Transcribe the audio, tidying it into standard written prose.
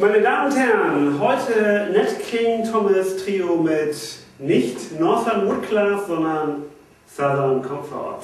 Meine Damen und Herren, heute Nat King Thomas Trio mit nicht Northern Wood Class, sondern Southern Comfort.